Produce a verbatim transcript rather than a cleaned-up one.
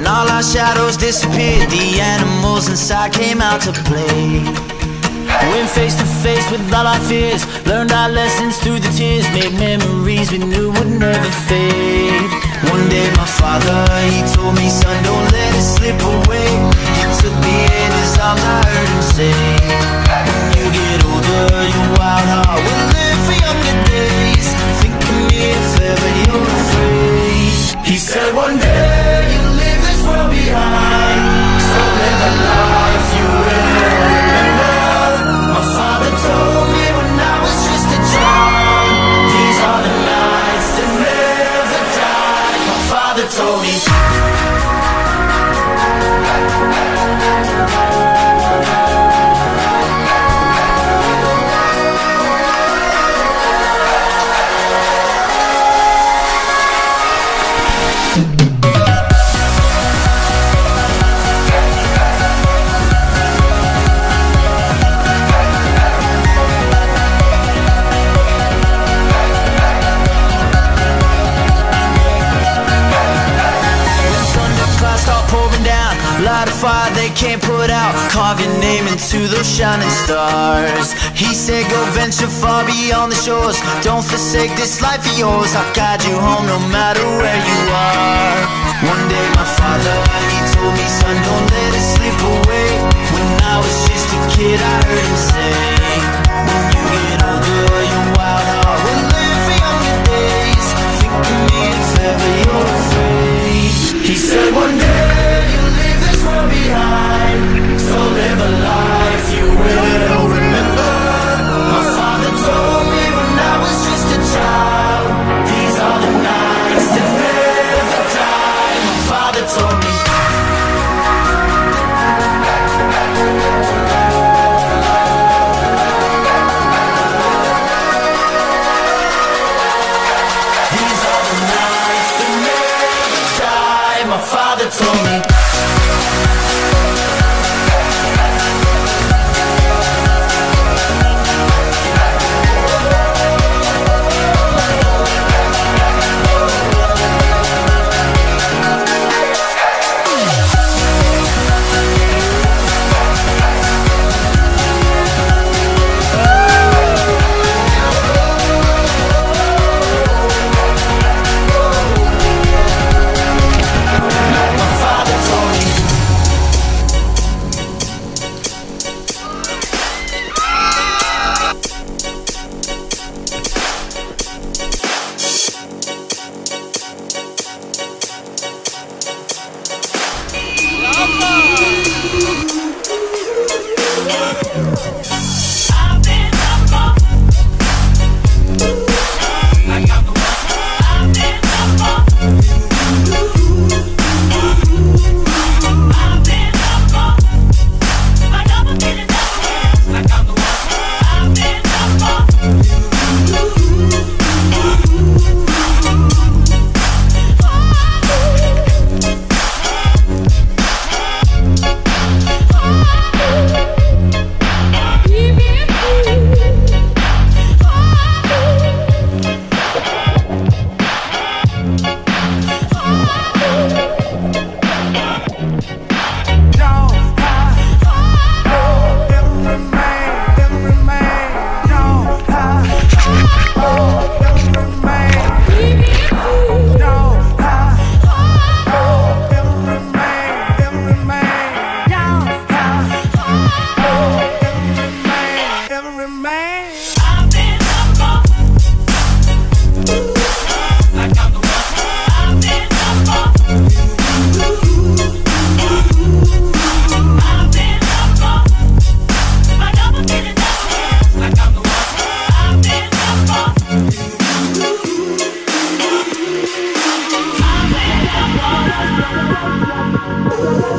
And all our shadows disappeared. The animals inside came out to play. Went face to face with all our fears. Learned our lessons through the tears. Made memories we knew would never fade. One day my father, he told me, son, don't let it slip away. He took me in his arms, I heard him say, when you get older, your wild heart will live for younger days. Think of me if ever you're afraid. He said one day you'll leave this world behind, so live a life you will remember. My father told me when I was just a child, these are the nights that never die. My father told me. Fire they can't put out, carve your name into those shining stars. He said go venture far beyond the shores, don't forsake this life of yours. I'll guide you home no matter where you are. One day my father, he told me, son, don't let it slip away.